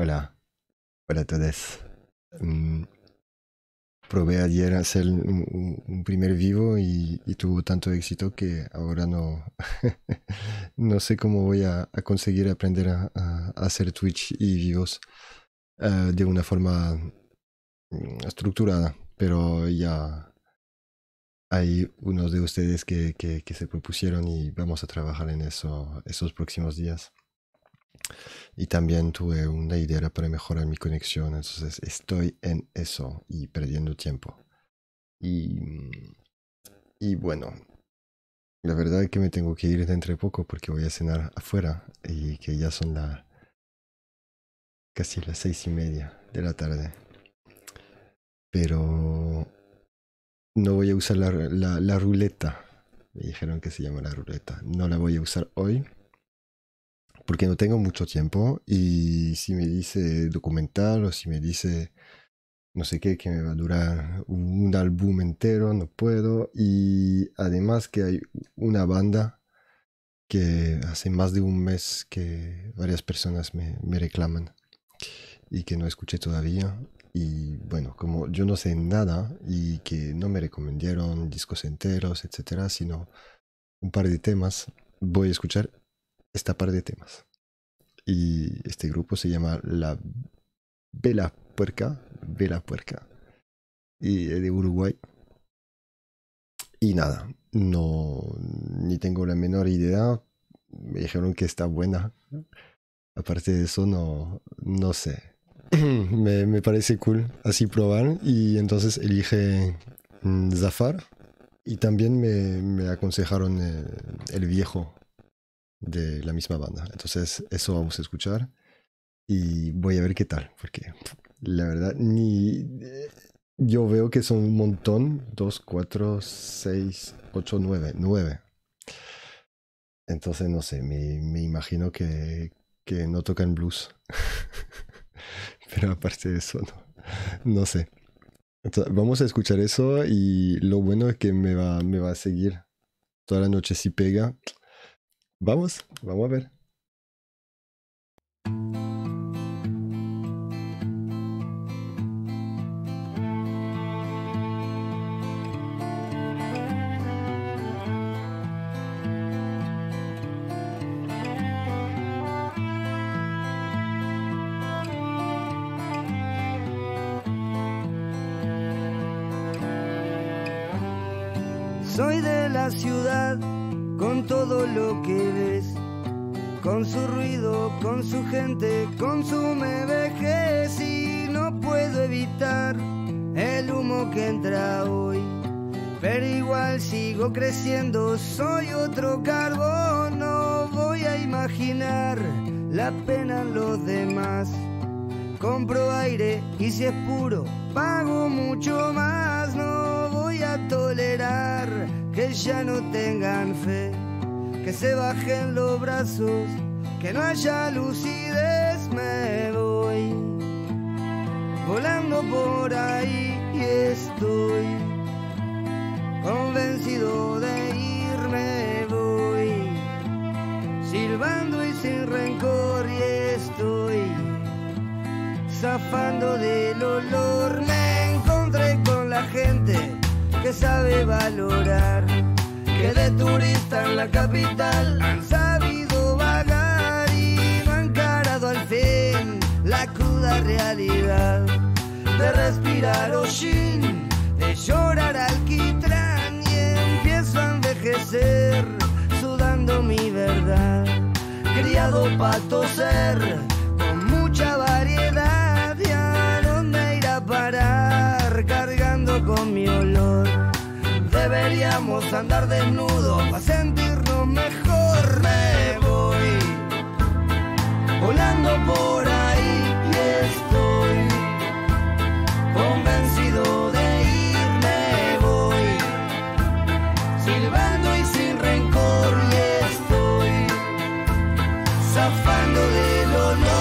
Hola, hola a todos. Probé ayer hacer un primer vivo y tuvo tanto éxito que ahora no, no sé cómo voy a conseguir aprender a hacer Twitch y vivos de una forma estructurada, pero ya hay unos de ustedes que se propusieron y vamos a trabajar en eso esos próximos días. Y también tuve una idea para mejorar mi conexión, entonces estoy en eso y perdiendo tiempo. Y bueno, la verdad es que me tengo que ir dentro de poco porque voy a cenar afuera y que ya son casi las 6:30 de la tarde. Pero no voy a usar la ruleta, me dijeron que se llama la ruleta, no la voy a usar hoy. Porque no tengo mucho tiempo y si me dice documental o si me dice no sé qué, que me va a durar un álbum entero, no puedo. Y además que hay una banda que hace más de un mes que varias personas me reclaman y que no escuché todavía. Y bueno, como yo no sé nada y que no me recomendaron discos enteros, etcétera, sino un par de temas, voy a escuchar esta par de temas. Y este grupo se llama La Vela Puerca, y es de Uruguay. Y nada, no, ni tengo la menor idea, me dijeron que está buena. Aparte de eso, no sé. me parece cool así probar y entonces elige Zafar y también me aconsejaron El Viejo de la misma banda, entonces eso vamos a escuchar y voy a ver qué tal, porque la verdad yo veo que son un montón, 2, 4, 6, 8, 9, 9, entonces no sé, me imagino que no tocan blues, pero aparte de eso no sé, entonces vamos a escuchar eso y lo bueno es que me va a seguir toda la noche si pega. Vamos a ver. Soy de la ciudad, con todo lo que ves, con su ruido, con su gente, con su me vejez, y no puedo evitar el humo que entra hoy, pero igual sigo creciendo, soy otro carbón, no voy a imaginar la pena en los demás, compro aire y si es puro pago mucho más, no voy a tolerar que ya no tengan fe, que se bajen los brazos, que no haya lucidez, me voy volando por ahí y estoy convencido de irme, voy silbando y sin rencor y estoy zafando del olor, me encontré con la gente que sabe valorar, que de turista en la capital han sabido vagar y no han encarado al fin la cruda realidad de respirar hollín, de llorar alquitrán, y empiezo a envejecer sudando mi verdad, criado pa' toser con mucha variedad, y a dónde ir a parar cargando con mi olor. Deberíamos andar desnudos para sentirnos mejor. Me voy volando por ahí y estoy convencido de irme. Voy silbando y sin rencor y estoy zafando del olor.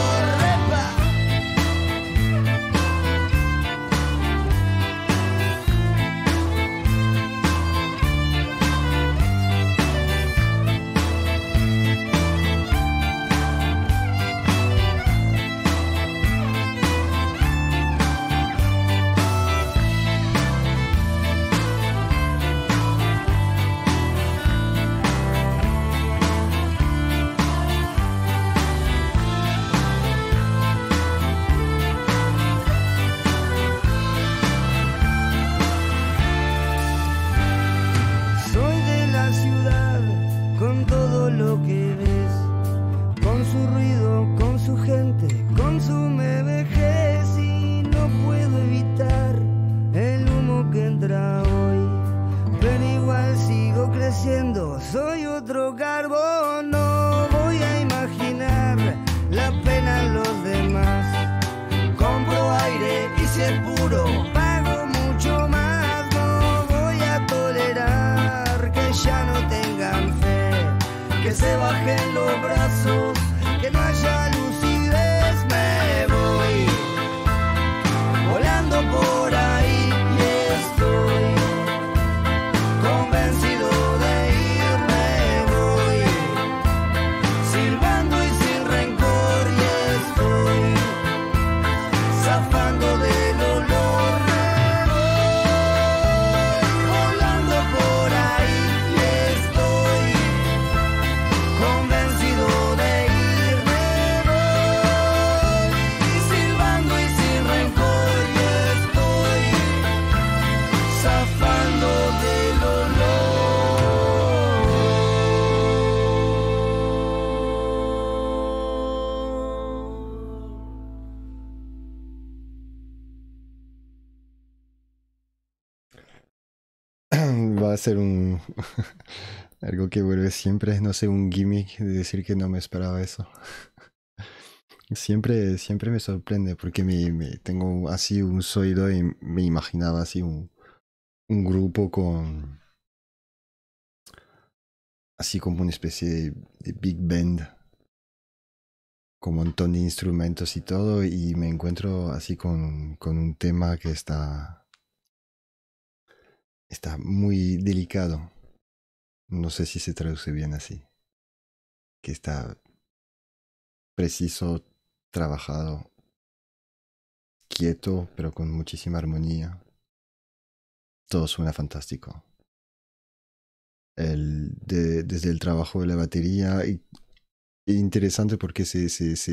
va a ser un... algo que vuelve siempre, no sé, un gimmick de decir que no me esperaba eso. Siempre me sorprende porque tengo así un oído y me imaginaba así un grupo con... así como una especie de big band, con un montón de instrumentos y todo, y me encuentro así con un tema que está muy delicado. No sé si se traduce bien así. Que está preciso, trabajado, quieto, pero con muchísima armonía. Todo suena fantástico. Desde el trabajo de la batería, y interesante porque se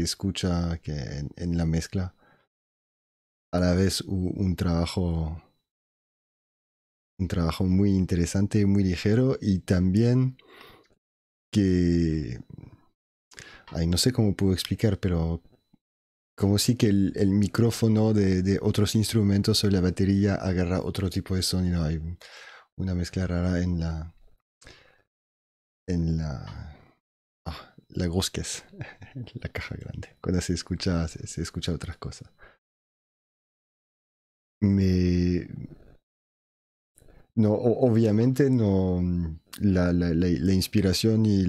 escucha que en la mezcla a la vez un trabajo muy interesante, muy ligero, y también que... ay, no sé cómo puedo explicar, pero como sí que el micrófono de otros instrumentos o la batería agarra otro tipo de sonido. Hay una mezcla rara en la Gosques, la caja grande. Cuando se escucha otras cosas. No, obviamente no. La inspiración y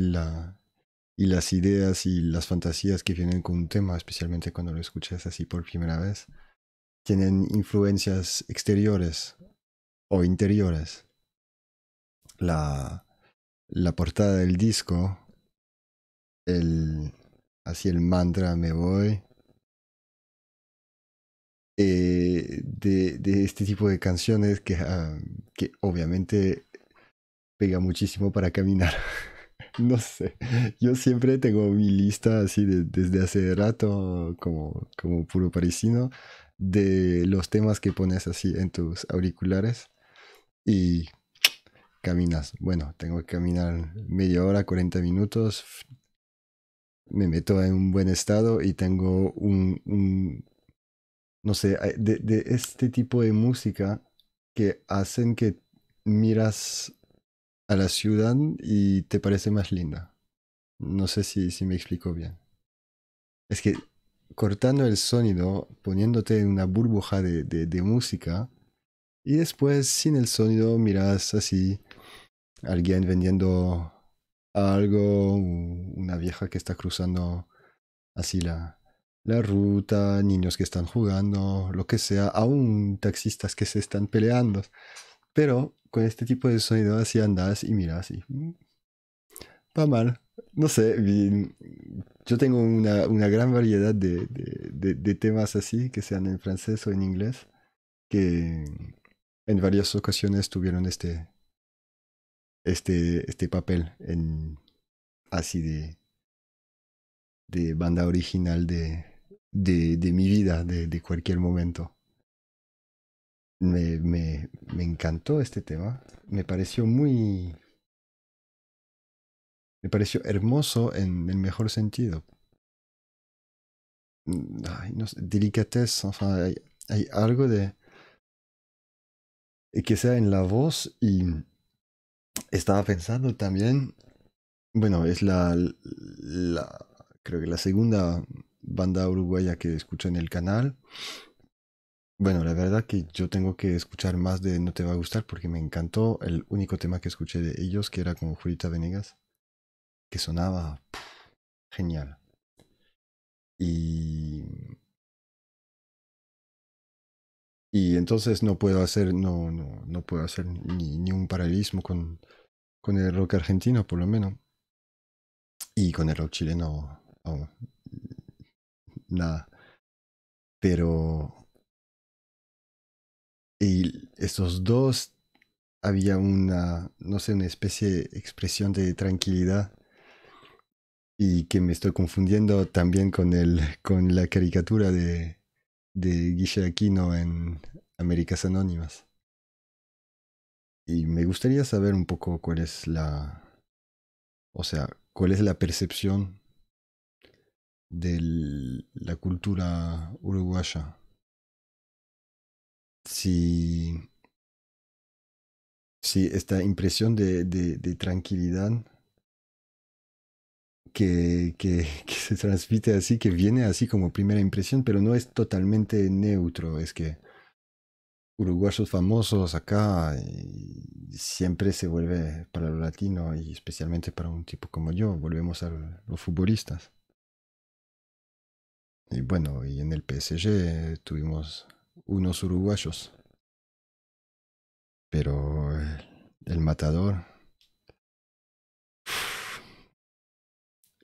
las ideas y las fantasías que vienen con un tema, especialmente cuando lo escuchas así por primera vez, tienen influencias exteriores o interiores. La portada del disco, así el mantra "me voy", de este tipo de canciones que obviamente pega muchísimo para caminar. No sé, yo siempre tengo mi lista así desde hace rato, como puro parisino, de los temas que pones así en tus auriculares y caminas. Bueno, tengo que caminar media hora, 40 minutos, me meto en un buen estado y tengo no sé, de este tipo de música que hacen que miras a la ciudad y te parece más linda. No sé si me explico bien. Es que cortando el sonido, poniéndote en una burbuja de música, y después sin el sonido miras así alguien vendiendo algo, una vieja que está cruzando así la ruta, niños que están jugando, lo que sea, aún taxistas que se están peleando. Pero con este tipo de sonido así andas y miras y... va mal. No sé, yo tengo una gran variedad de temas así, que sean en francés o en inglés, que en varias ocasiones tuvieron este papel así de banda original de mi vida, de cualquier momento. Me encantó este tema. Me pareció hermoso en el mejor sentido. Ay, no sé, delicadeza, enfin, hay algo de... que sea en la voz. Y estaba pensando también... bueno, es creo que la segunda banda uruguaya que escucho en el canal. Bueno, la verdad que yo tengo que escuchar más de No te va a gustar porque me encantó el único tema que escuché de ellos, que era con Julieta Venegas, que sonaba genial. Y entonces no puedo hacer ni un paralelismo con el rock argentino, por lo menos. Y con el rock chileno, nada. Pero... y estos dos, había no sé, una especie de expresión de tranquilidad, y que me estoy confundiendo también con la caricatura de Guillermo Aquino en Américas Anónimas. Y me gustaría saber un poco cuál es la percepción de la cultura uruguaya. Sí, esta impresión de tranquilidad que se transmite así, que viene así como primera impresión, pero no es totalmente neutro. Es que uruguayos famosos acá siempre se vuelve para los latinos y especialmente para un tipo como yo, volvemos a los futbolistas. Y bueno, y en el PSG tuvimos unos uruguayos, pero el matador.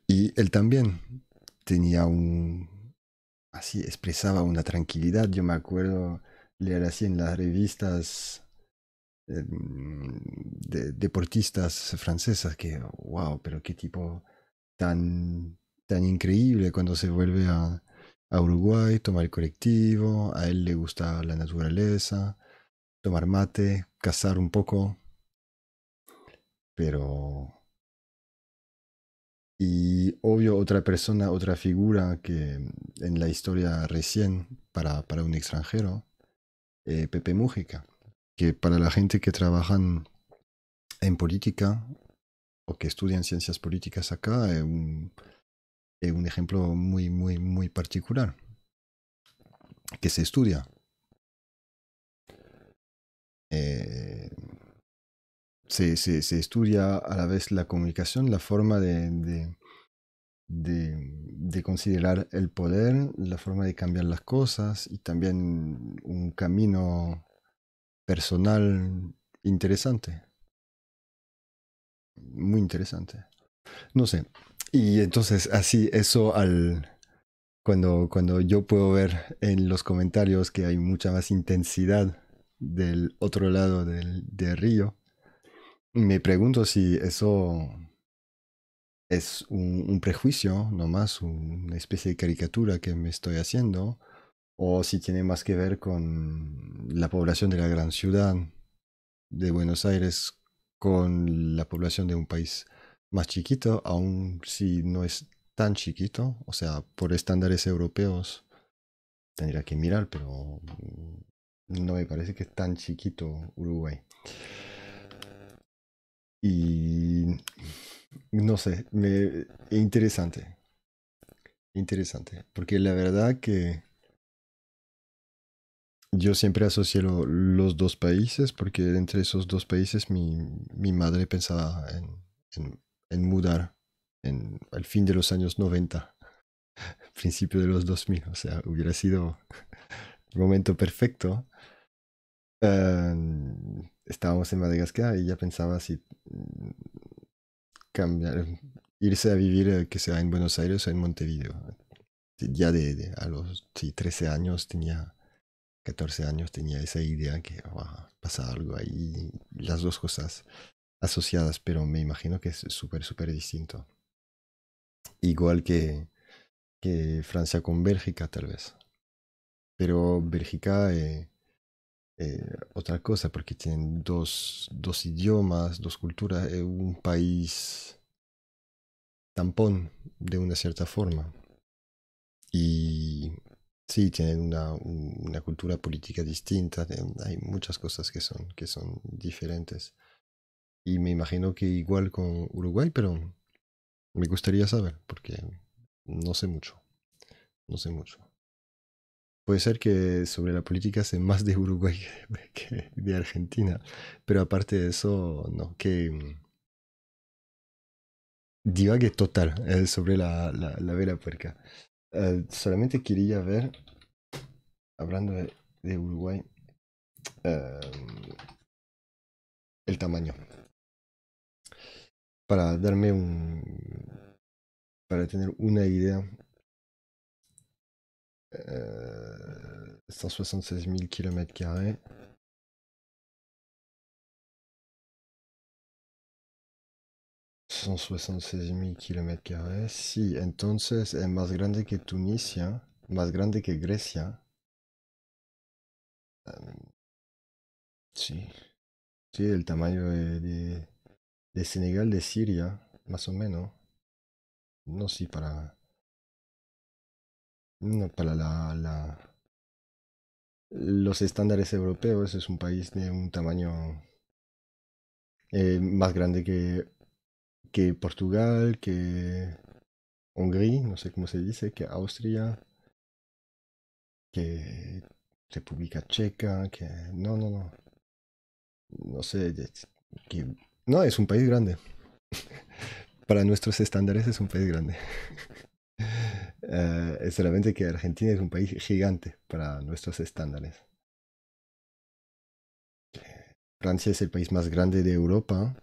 Y él también tenía así expresaba una tranquilidad. Yo me acuerdo leer así en las revistas de deportistas francesas que, wow, pero qué tipo tan increíble cuando se vuelve a Uruguay, toma el colectivo, a él le gusta la naturaleza, tomar mate, cazar un poco, pero... Y obvio otra persona, otra figura que en la historia recién para un extranjero, Pepe Mujica, que para la gente que trabajan en política o que estudian ciencias políticas acá es un ejemplo muy, muy, muy particular que se estudia. Se estudia a la vez la comunicación, la forma de considerar el poder, la forma de cambiar las cosas y también un camino personal interesante. Muy interesante. No sé. Y entonces así eso cuando yo puedo ver en los comentarios que hay mucha más intensidad del otro lado del río, me pregunto si eso es un prejuicio, nomás una especie de caricatura que me estoy haciendo, o si tiene más que ver con la población de la gran ciudad de Buenos Aires con la población de un país más chiquito, aun si no es tan chiquito, o sea, por estándares europeos tendría que mirar, pero no me parece que es tan chiquito Uruguay. Y no sé, interesante, porque la verdad que yo siempre asocié los dos países, porque entre esos dos países mi madre pensaba en mudar al fin de los años 90, principio de los 2000, o sea, hubiera sido el momento perfecto. Estábamos en Madagascar y ya pensaba si cambiar, irse a vivir, que sea en Buenos Aires o en Montevideo. Ya a los 13 años tenía, 14 años tenía esa idea que pasa algo ahí, las dos cosas asociadas, pero me imagino que es súper, súper distinto. Igual que Francia con Bélgica, tal vez. Pero Bélgica... otra cosa, porque tienen dos idiomas, dos culturas, es un país tampón de una cierta forma. Y sí, tienen una cultura política distinta, hay muchas cosas que son diferentes. Y me imagino que igual con Uruguay, pero me gustaría saber, porque no sé mucho. Puede ser que sobre la política sé más de Uruguay que de Argentina, pero aparte de eso, no, que divague total sobre la Vela Puerca. Solamente quería ver, hablando de Uruguay, el tamaño. Para tener una idea. 176.000 kilómetros carrés. Sí, entonces es más grande que Tunisia, más grande que Grecia. Sí, el tamaño de Senegal, de Siria, más o menos. No, sí, para los estándares europeos es un país de un tamaño Más grande que Portugal, que Hungría, no sé cómo se dice, que Austria, que República Checa, que... No. No sé, que... No, es un país grande. Para nuestros estándares es un país grande. Es solamente que Argentina es un país gigante para nuestros estándares. Francia es el país más grande de Europa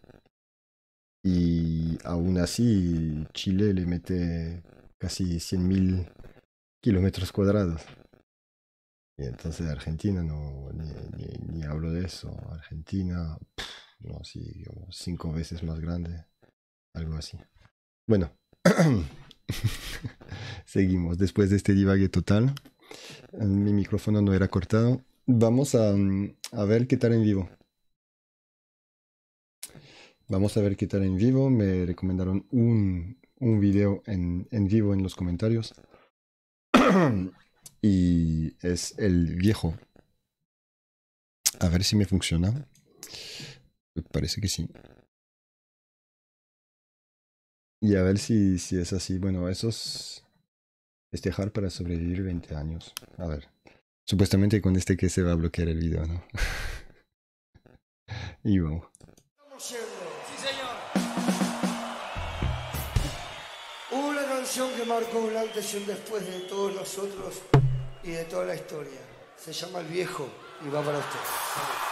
y aún así Chile le mete casi 100.000 kilómetros cuadrados. Y entonces Argentina, no, ni hablo de eso. Argentina, no, sí, como 5 veces más grande, algo así. Bueno, seguimos después de este divague total. Mi micrófono no era cortado. Vamos a ver qué tal en vivo. Vamos a ver qué tal en vivo. Me recomendaron un video en vivo en los comentarios. Y es El Viejo. A ver si me funciona. Parece que sí. Y a ver si es así. Bueno, eso es festejar para sobrevivir 20 años. A ver. Supuestamente con este que se va a bloquear el video, ¿no? Y vamos. Que marcó un antes y un después de todos nosotros y de toda la historia. Se llama El Viejo y va para usted. Vale.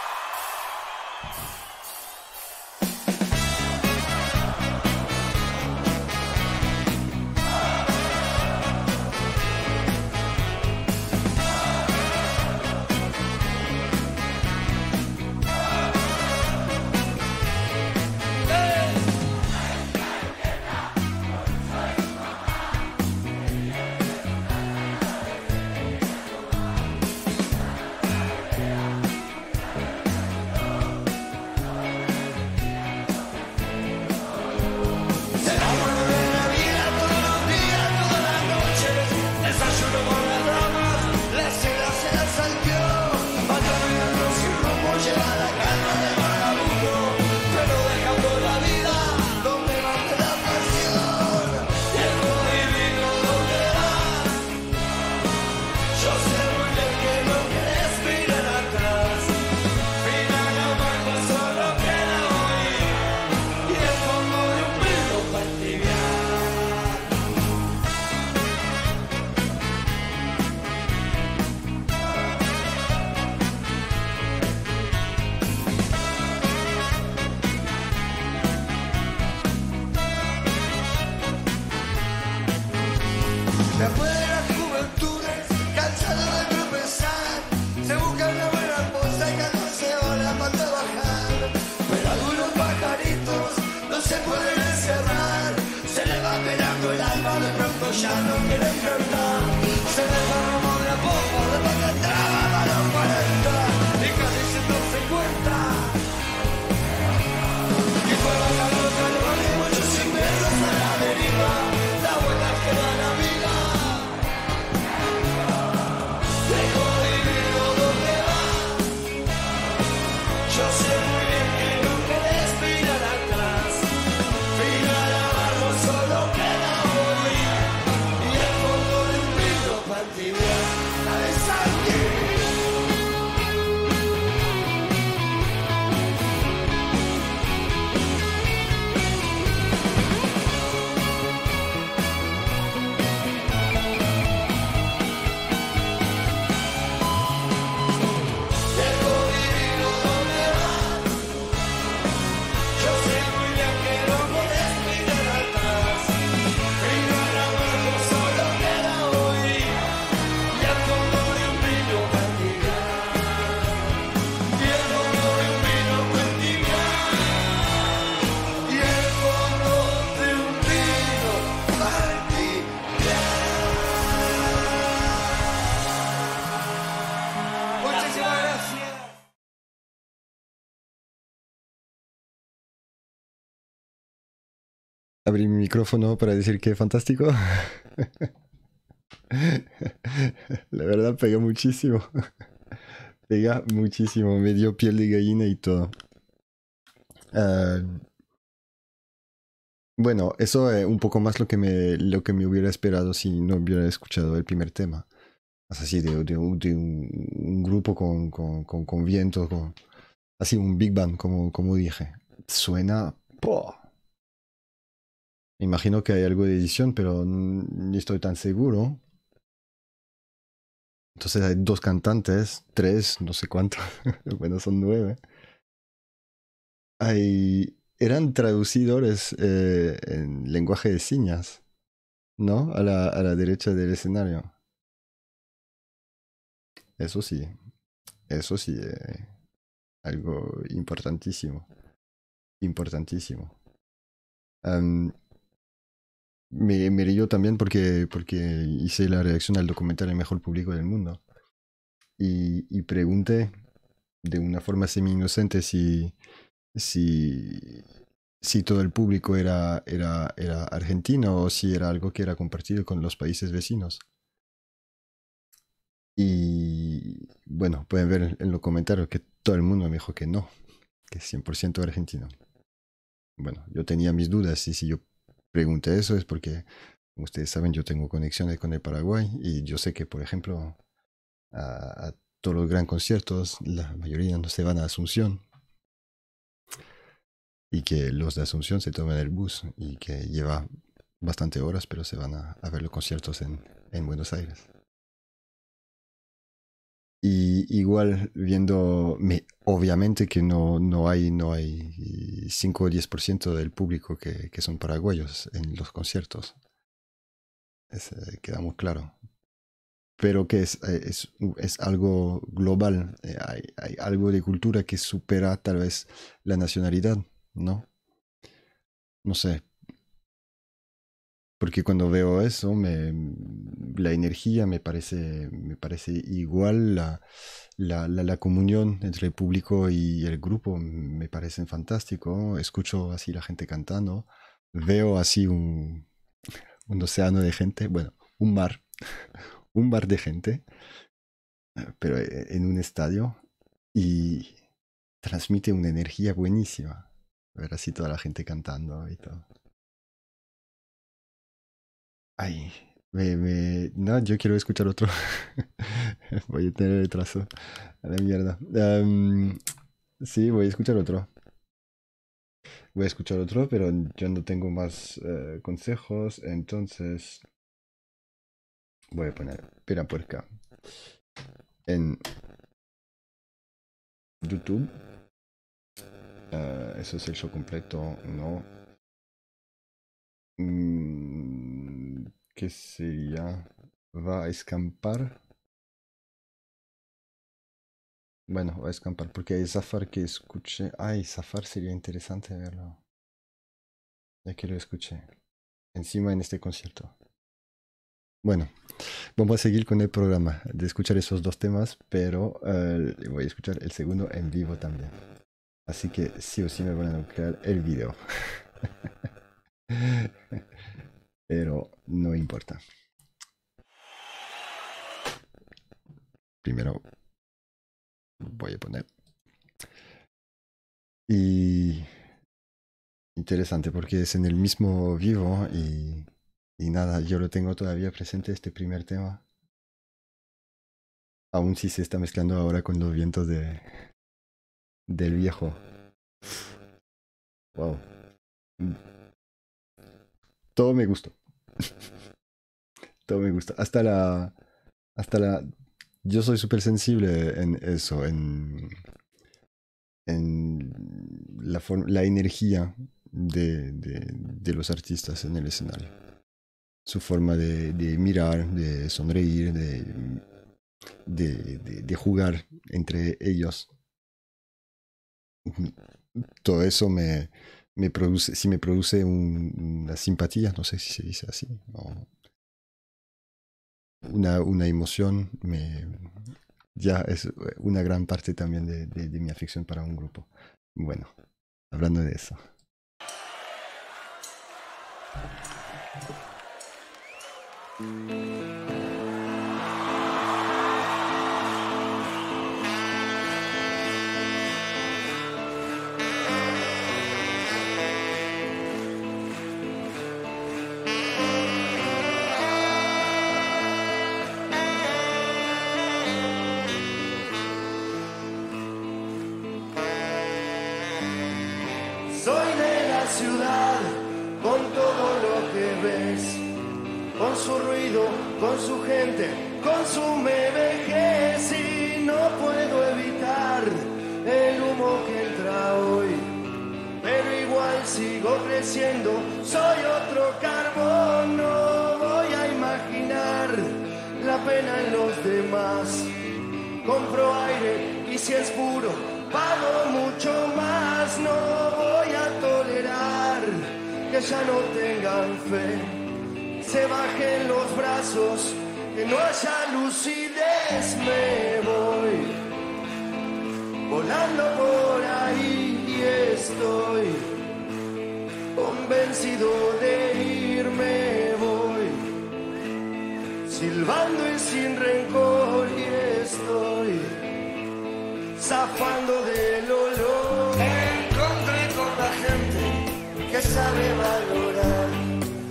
Abrí mi micrófono para decir que fantástico. La verdad pega muchísimo. Pega muchísimo. Me dio piel de gallina y todo. Bueno, eso es un poco más lo que me hubiera esperado si no hubiera escuchado el primer tema. Es así, de un grupo con viento, así un Big Bang, como dije. Suena... ¡poh! Me imagino que hay algo de edición, pero no estoy tan seguro. Entonces hay dos cantantes, tres, no sé cuántos, bueno, son 9. Eran traducidores en lenguaje de señas, ¿no? A la derecha del escenario. Eso sí, algo importantísimo. Me río también porque hice la reacción al documental El Mejor Público del Mundo. Y pregunté de una forma semi-inocente si todo el público era argentino o si era algo que era compartido con los países vecinos. Y bueno, pueden ver en los comentarios que todo el mundo me dijo que no, que es 100% argentino. Bueno, yo tenía mis dudas y si yo pregunté eso es porque, como ustedes saben, yo tengo conexiones con el Paraguay y yo sé que, por ejemplo, a todos los grandes conciertos, la mayoría no se van a Asunción. Y que los de Asunción se toman el bus y que lleva bastante horas, pero se van a ver los conciertos en Buenos Aires. Y igual viendo, obviamente que no hay 5 o 10% del público que son paraguayos en los conciertos. Queda muy claro. Pero que es algo global, hay algo de cultura que supera tal vez la nacionalidad. No sé, porque cuando veo eso, la energía me parece igual, la comunión entre el público y el grupo me parece fantástico. Escucho así la gente cantando, veo así un océano de gente, bueno, un mar de gente, pero en un estadio, y transmite una energía buenísima. Ver así toda la gente cantando y todo. Ay, no, yo quiero escuchar otro. Voy a tener retraso. A la mierda. Sí, voy a escuchar otro. Pero yo no tengo más consejos. Entonces voy a poner Vela Puerca en YouTube. Eso es el show completo, ¿no? ¿Qué sería? ¿Va a escampar? Bueno, va a escampar porque hay Zafar que escuché. Ay, Zafar sería interesante verlo. Ya que lo escuché. Encima en este concierto. Bueno, vamos a seguir con el programa de escuchar esos dos temas, pero voy a escuchar el segundo en vivo también. Así que sí o sí me van a bloquear el video. Pero no importa. Primero voy a poner. Y interesante porque es en el mismo vivo y nada, yo lo tengo todavía presente este primer tema. Aún si se está mezclando ahora con los vientos del viejo. Wow. Todo me gustó. Todo me gusta. Hasta la. Yo soy súper sensible en eso. En la energía de los artistas en el escenario. Su forma de mirar, de sonreír, de jugar entre ellos. Todo eso me produce una simpatía, no sé si se dice así, o una emoción, ya es una gran parte también de mi afición para un grupo. Bueno, hablando de eso. con su ruido, con su gente, consume vejez y no puedo evitar el humo que entra hoy. Pero igual sigo creciendo, soy otro carbón, no voy a imaginar la pena en los demás. Compro aire y si es puro, pago mucho más, no voy a tolerar que ya no tengan fe, se bajen los brazos, que no haya lucidez, me voy, volando por ahí y estoy, convencido de irme voy, silbando y sin rencor y estoy. Zafando del olor, me encontré con la gente que sabe valorar,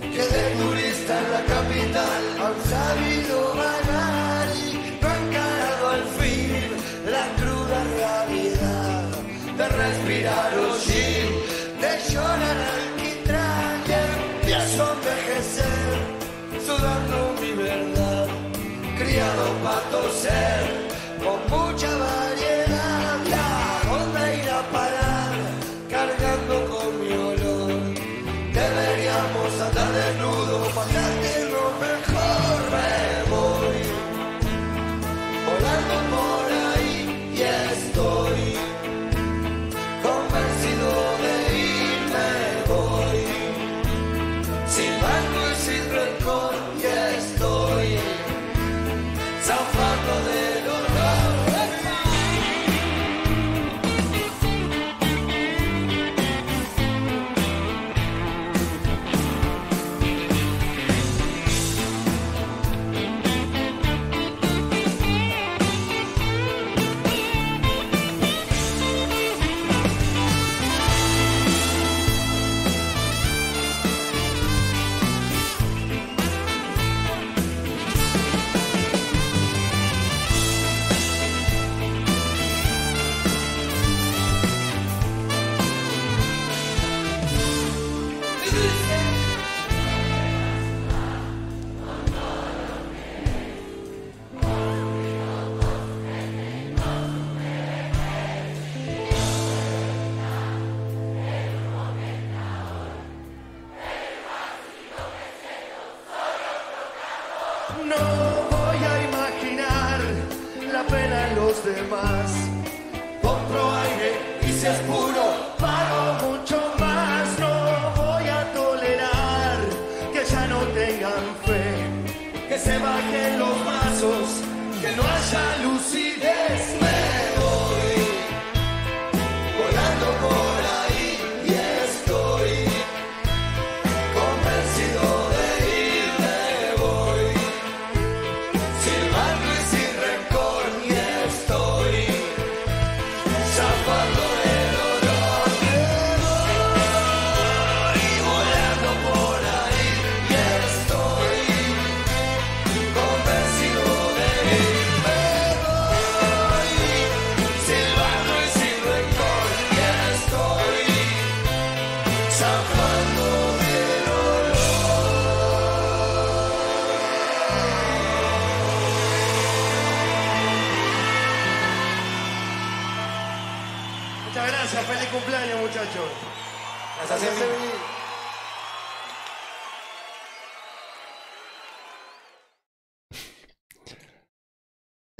que de turista en la capital han sabido vagar y no han cargado al fin la cruda realidad de respirar hollín, de llorar alquitrán y empiezo a envejecer, sudando mi verdad, criado para toser con mucha variedad. Desnudo, pasarte lo mejor me voy, volando por ahí y estoy, convencido de irme voy, sin banco y sin rencor y estoy, zafando de dolor.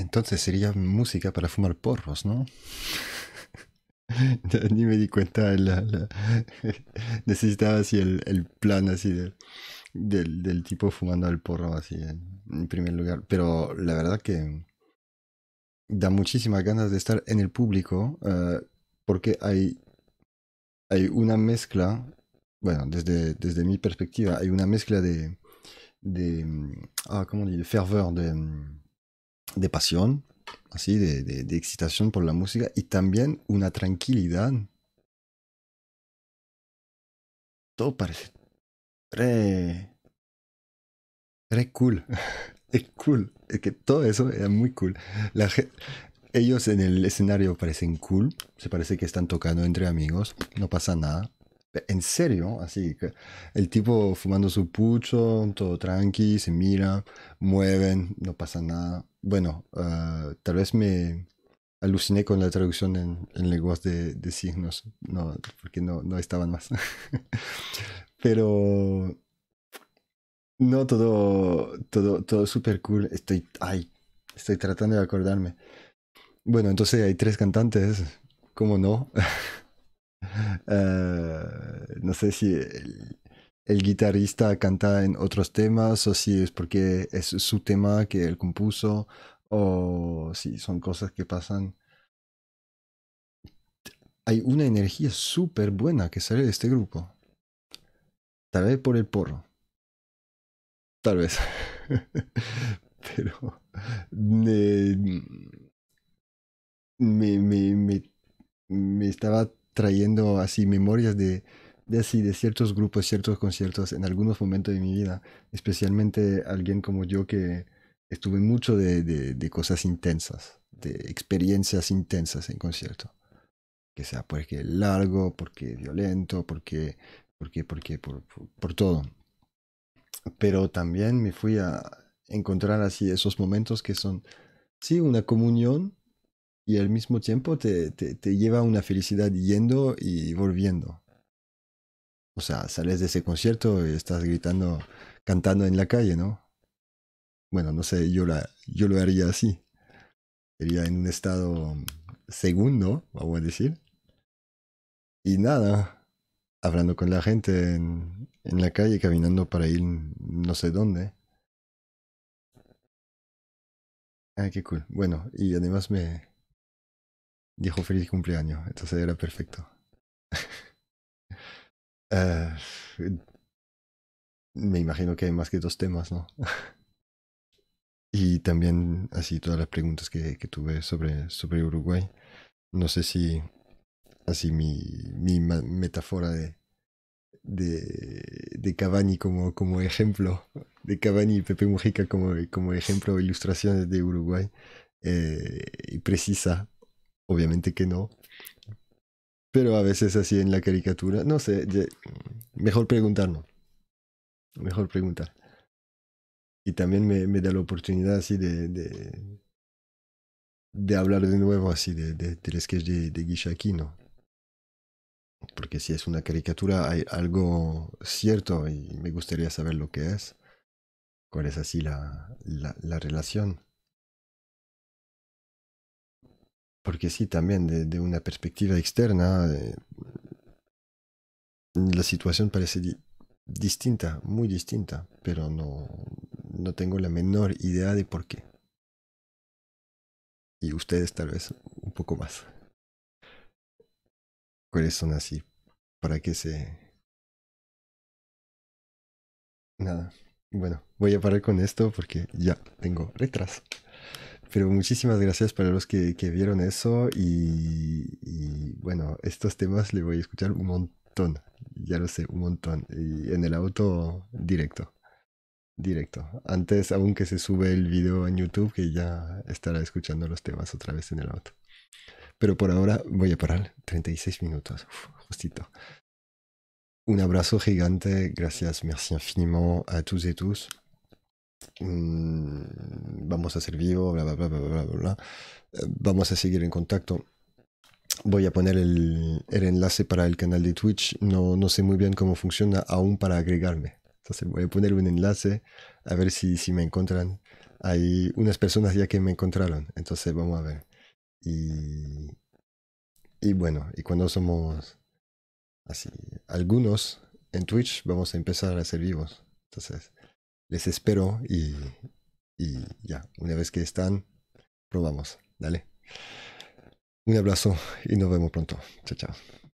Entonces sería música para fumar porros, ¿no? Ni me di cuenta. Necesitaba así el plan así del tipo fumando el porro así en primer lugar. Pero la verdad que da muchísimas ganas de estar en el público porque hay una mezcla, bueno, desde mi perspectiva, hay una mezcla de fervor, de pasión, así, de excitación por la música y también una tranquilidad. Todo parece re cool. Es cool. Es que todo eso era muy cool. Ellos en el escenario parecen cool. Se parece que están tocando entre amigos. No pasa nada. En serio, así que el tipo fumando su pucho, todo tranqui, se mira, mueven, no pasa nada. Bueno, tal vez me aluciné con la traducción en lenguas de signos, no, porque no estaban más. Pero no, todo súper cool. Estoy tratando de acordarme. Bueno, entonces hay tres cantantes, ¿cómo no? No sé si el guitarrista canta en otros temas o si es porque es su tema que él compuso o si son cosas que pasan. Hay una energía súper buena que sale de este grupo. Tal vez por el porro. Tal vez. Pero me estaba trayendo así memorias de ciertos grupos, ciertos conciertos en algunos momentos de mi vida, especialmente alguien como yo que estuve mucho de cosas intensas, de experiencias intensas en concierto, que sea porque largo, porque violento, por todo. Pero también me fui a encontrar así esos momentos que son, sí, una comunión, y al mismo tiempo te lleva a una felicidad yendo y volviendo. O sea, sales de ese concierto y estás gritando, cantando en la calle, ¿no? Bueno, no sé, yo lo haría así. Sería en un estado segundo, vamos a decir. Y nada, hablando con la gente en la calle, caminando para ir no sé dónde. Ah, qué cool. Bueno, y además me dijo feliz cumpleaños, entonces era perfecto. Me imagino que hay más que dos temas, ¿no? Y también así todas las preguntas que tuve sobre Uruguay. No sé si así mi metáfora de Cavani como ejemplo, de Cavani y Pepe Mujica como ejemplo o ilustraciones de Uruguay, y precisa. Obviamente que no, pero a veces así en la caricatura, no sé, mejor preguntar, ¿no? Mejor preguntar. Y también me da la oportunidad así de hablar de nuevo así del sketch de Guillermo Aquino. Porque si es una caricatura hay algo cierto y me gustaría saber lo que es, cuál es así la relación. Porque sí, también de una perspectiva externa, la situación parece distinta, muy distinta, pero no tengo la menor idea de por qué. Y ustedes tal vez un poco más. ¿Cuáles son así? ¿Para qué se...? Nada. Bueno, voy a parar con esto porque ya tengo retraso. Pero muchísimas gracias para los que vieron eso y bueno, estos temas les voy a escuchar un montón, ya lo sé, un montón, y en el auto directo, antes aún que se sube el video en YouTube, que ya estará escuchando los temas otra vez en el auto. Pero por ahora voy a parar, 36 minutos, justito. Un abrazo gigante, gracias, merci infiniment a tous et tous. Vamos a ser vivo, bla, bla, bla, bla, bla, bla. Vamos a seguir en contacto. Voy a poner el enlace para el canal de Twitch. No sé muy bien cómo funciona aún para agregarme. Entonces voy a poner un enlace a ver si me encuentran. Hay unas personas ya que me encontraron. Entonces vamos a ver. Y bueno, y cuando somos así, algunos en Twitch vamos a empezar a ser vivos. Entonces... les espero y ya, una vez que están, probamos. Dale. Un abrazo y nos vemos pronto. Chao, chao.